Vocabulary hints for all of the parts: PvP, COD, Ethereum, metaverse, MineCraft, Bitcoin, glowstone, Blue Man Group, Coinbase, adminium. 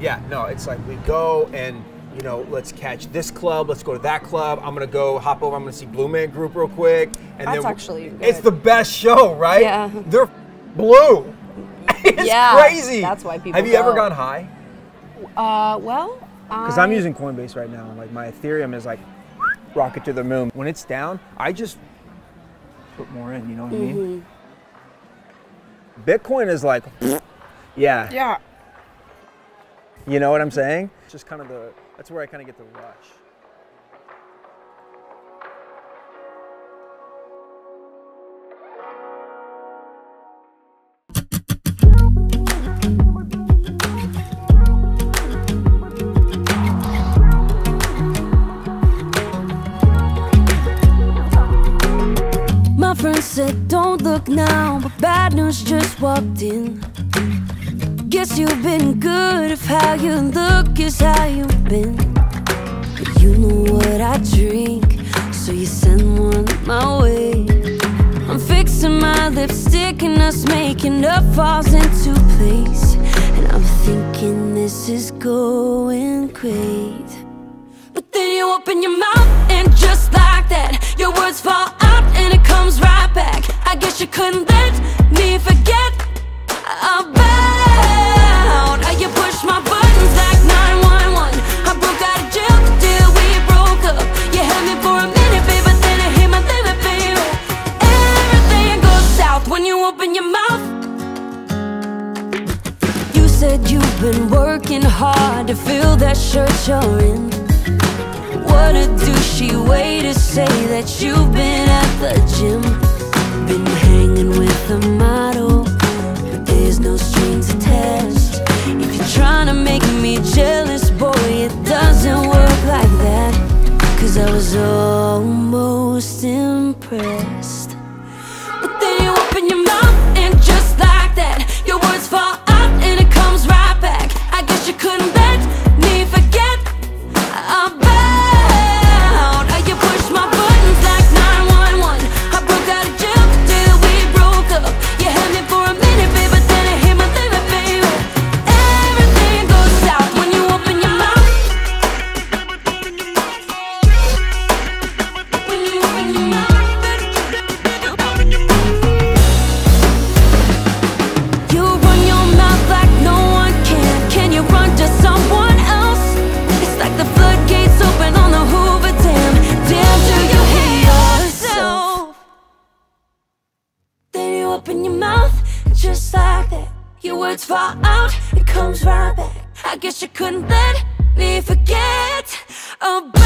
Yeah, no, it's like we go and, you know, let's catch this club, let's go to that club, I'm gonna go hop over, I'm gonna see Blue Man Group real quick. And that's actually good. It's the best show, right? Yeah. They're blue. It's crazy. That's why people Have you ever gone high? Well, because I'm using Coinbase right now. Like my Ethereum is like rocket to the moon. When it's down, I just put more in, you know what I mean? Bitcoin is like, yeah. You know what I'm saying? It's just kind of the, that's where I kind of get the rush. My friend said, don't look now, but bad news just walked in. Guess you've been good if how you look is how you've been. But you know what I drink, so you send one my way. I'm fixing my lipstick and us making up falls into place. And I'm thinking this is going great. But then you open your mouth and just like that, your words fall out and it comes right back. I guess you couldn't let me forget about how you push my buttons like 911. I broke out of jail the day we broke up. You had me for a minute, babe, but then I hit my limit, babe. Everything goes south when you open your mouth. You said you've been working hard to fill that shirt you're in. What a douchey way to say that you've been at the gym. Been hanging with a model, but there's no strings attached. If you're trying to make me jealous, boy, it doesn't work like that. Cause I was almost impressed. But then you open your mouth and just like that, your words fall out and it comes right back. I guess you couldn't let me forget about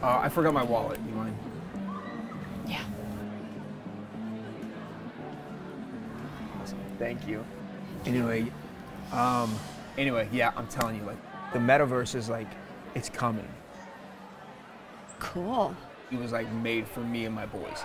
I forgot my wallet, you mind? Yeah. Thank you. Anyway, yeah, I'm telling you, like, the metaverse is like, it's coming. Cool. It was like made for me and my boys.